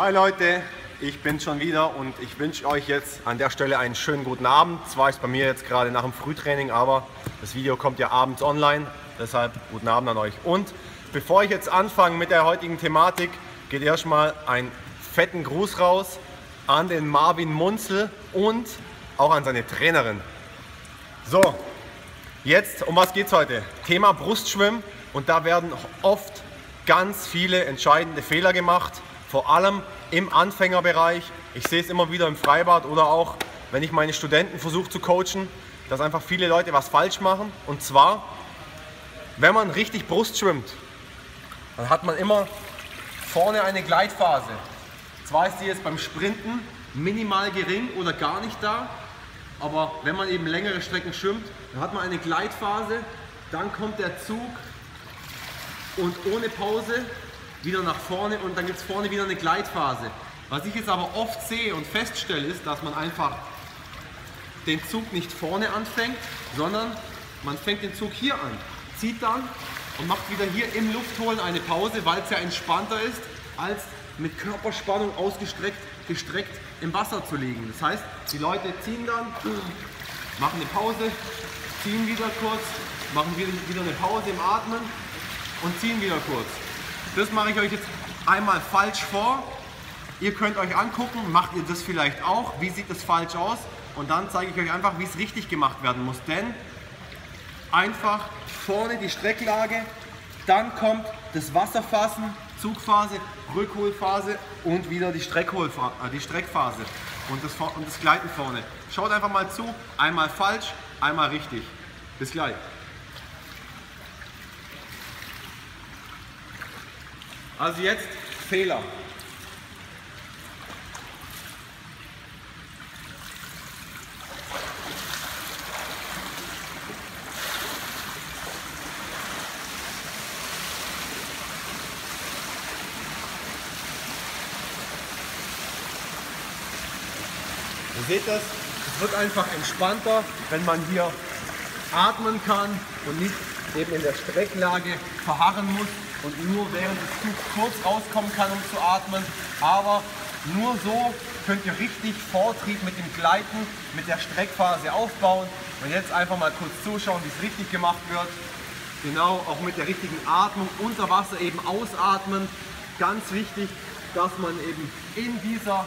Hi Leute, ich bin's schon wieder und ich wünsche euch jetzt an der Stelle einen schönen guten Abend. Zwar ist bei mir jetzt gerade nach dem Frühtraining, aber das Video kommt ja abends online, deshalb guten Abend an euch. Und bevor ich jetzt anfange mit der heutigen Thematik, geht erstmal einen fetten Gruß raus an den Marvin Munzel und auch an seine Trainerin. So, jetzt, um was geht's heute? Thema Brustschwimmen, und da werden oft ganz viele entscheidende Fehler gemacht. Vor allem im Anfängerbereich. Ich sehe es immer wieder im Freibad oder auch, wenn ich meine Studenten versuche zu coachen, dass einfach viele Leute was falsch machen. Und zwar, wenn man richtig Brust schwimmt, dann hat man immer vorne eine Gleitphase. Zwar ist die jetzt beim Sprinten minimal gering oder gar nicht da, aber wenn man eben längere Strecken schwimmt, dann hat man eine Gleitphase, dann kommt der Zug und ohne Pause wieder nach vorne und dann gibt es vorne wieder eine Gleitphase. Was ich jetzt aber oft sehe und feststelle, ist, dass man einfach den Zug nicht vorne anfängt, sondern man fängt den Zug hier an, zieht dann und macht wieder hier im Luftholen eine Pause, weil es ja entspannter ist, als mit Körperspannung gestreckt im Wasser zu liegen. Das heißt, die Leute ziehen dann, machen eine Pause, ziehen wieder kurz, machen wieder eine Pause im Atmen und ziehen wieder kurz. Das mache ich euch jetzt einmal falsch vor. Ihr könnt euch angucken, macht ihr das vielleicht auch, wie sieht das falsch aus? Und dann zeige ich euch einfach, wie es richtig gemacht werden muss. Denn einfach vorne die Strecklage, dann kommt das Wasserfassen, Zugphase, Rückholphase und wieder die Streckphase und das Gleiten vorne. Schaut einfach mal zu, einmal falsch, einmal richtig. Bis gleich. Also jetzt Fehler. Ihr seht das, es wird einfach entspannter, wenn man hier atmen kann und nicht eben in der Strecklage verharren muss. Und nur während des Zugs kurz rauskommen kann, um zu atmen. Aber nur so könnt ihr richtig Vortrieb mit dem Gleiten, mit der Streckphase aufbauen. Und jetzt einfach mal kurz zuschauen, wie es richtig gemacht wird. Genau, auch mit der richtigen Atmung unter Wasser eben ausatmen. Ganz wichtig, dass man eben in dieser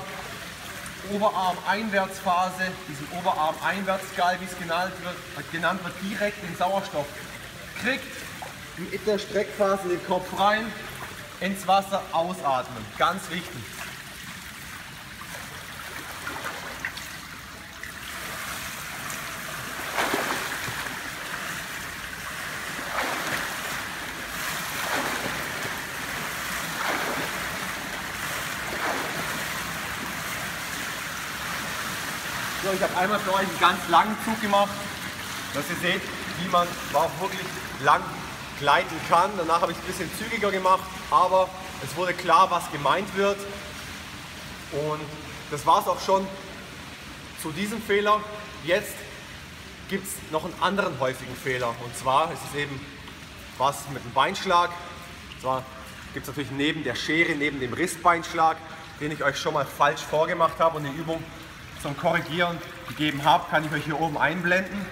Oberarmeinwärtsphase, diesem Oberarmeinwärtsskal, wie es genannt wird, direkt den Sauerstoff kriegt. Mit der Streckphase den Kopf rein, ins Wasser ausatmen. Ganz wichtig. So, ich habe einmal für euch einen ganz langen Zug gemacht, dass ihr seht, wie man auch wirklich lang gleiten kann. Danach habe ich es ein bisschen zügiger gemacht, aber es wurde klar, was gemeint wird. Und das war es auch schon zu diesem Fehler. Jetzt gibt es noch einen anderen häufigen Fehler, und zwar ist es eben was mit dem Beinschlag. Und zwar gibt es natürlich neben der Schere, neben dem Rissbeinschlag, den ich euch schon mal falsch vorgemacht habe und die Übung zum Korrigieren gegeben habe, kann ich euch hier oben einblenden.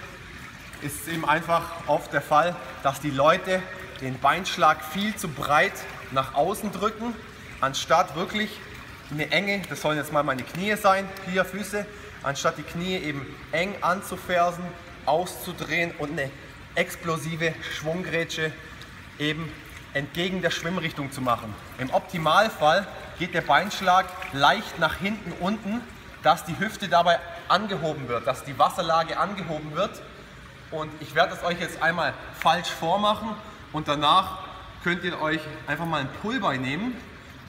Ist eben einfach oft der Fall, dass die Leute den Beinschlag viel zu breit nach außen drücken, anstatt wirklich eine enge, das sollen jetzt mal meine Knie sein, hier Füße, anstatt die Knie eben eng anzufersen, auszudrehen und eine explosive Schwunggrätsche eben entgegen der Schwimmrichtung zu machen. Im Optimalfall geht der Beinschlag leicht nach hinten unten, dass die Hüfte dabei angehoben wird, dass die Wasserlage angehoben wird. Und ich werde es euch jetzt einmal falsch vormachen und danach könnt ihr euch einfach mal ein Pullbuoy nehmen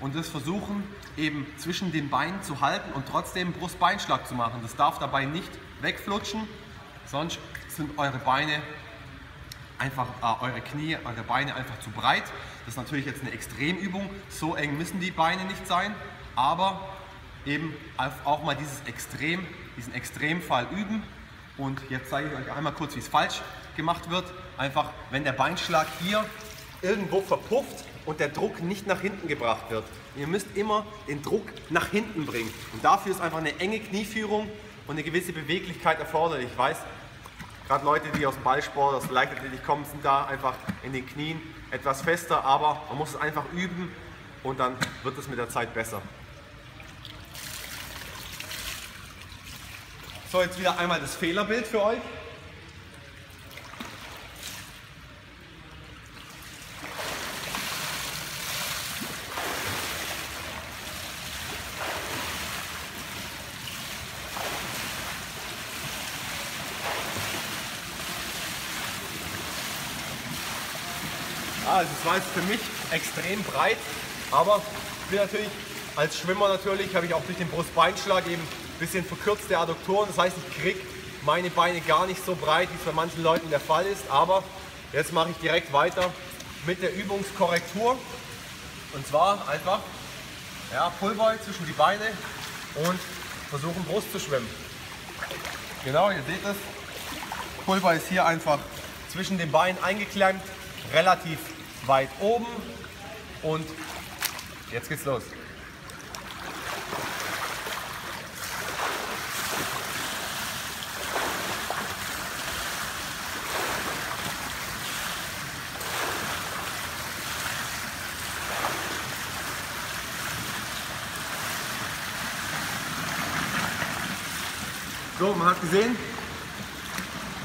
und das versuchen eben zwischen den Beinen zu halten und trotzdem Brustbeinschlag zu machen. Das darf dabei nicht wegflutschen, sonst sind eure Beine einfach, eure Knie, eure Beine einfach zu breit. Das ist natürlich jetzt eine Extremübung, so eng müssen die Beine nicht sein, aber eben auch mal diesen Extremfall üben. Und jetzt zeige ich euch einmal kurz, wie es falsch gemacht wird. Einfach, wenn der Beinschlag hier irgendwo verpufft und der Druck nicht nach hinten gebracht wird. Ihr müsst immer den Druck nach hinten bringen. Und dafür ist einfach eine enge Knieführung und eine gewisse Beweglichkeit erforderlich. Ich weiß, gerade Leute, die aus dem Ballsport, aus der Leichtathletik kommen, sind da einfach in den Knien etwas fester, aber man muss es einfach üben und dann wird es mit der Zeit besser. So, jetzt wieder einmal das Fehlerbild für euch. Also es war jetzt für mich extrem breit, aber ich bin natürlich als Schwimmer habe ich auch durch den Brustbeinschlag eben ein bisschen verkürzte Adduktoren. Das heißt, ich kriege meine Beine gar nicht so breit, wie es bei manchen Leuten der Fall ist. Aber jetzt mache ich direkt weiter mit der Übungskorrektur. Und zwar einfach Pullbuoy zwischen die Beine und versuchen Brust zu schwimmen. Genau, ihr seht es. Pullbuoy ist hier einfach zwischen den Beinen eingeklemmt, relativ weit oben, und jetzt geht's los. So, man hat gesehen,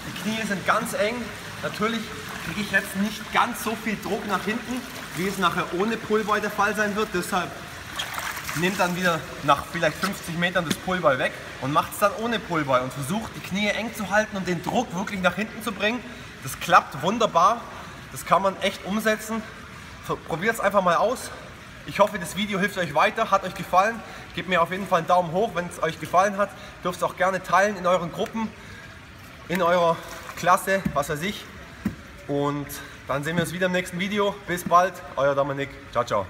die Knie sind ganz eng. Natürlich kriege ich jetzt nicht ganz so viel Druck nach hinten, wie es nachher ohne Pullbuoy der Fall sein wird. Deshalb nehmt dann wieder nach vielleicht 50 Metern das Pullbuoy weg und macht es dann ohne Pullbuoy und versucht, die Knie eng zu halten und den Druck wirklich nach hinten zu bringen. Das klappt wunderbar, das kann man echt umsetzen. So, probiert es einfach mal aus. Ich hoffe, das Video hilft euch weiter, hat euch gefallen. Gebt mir auf jeden Fall einen Daumen hoch, wenn es euch gefallen hat. Dürft es auch gerne teilen in euren Gruppen, in eurer Klasse, was weiß ich. Und dann sehen wir uns wieder im nächsten Video. Bis bald, euer Dominik. Ciao, ciao.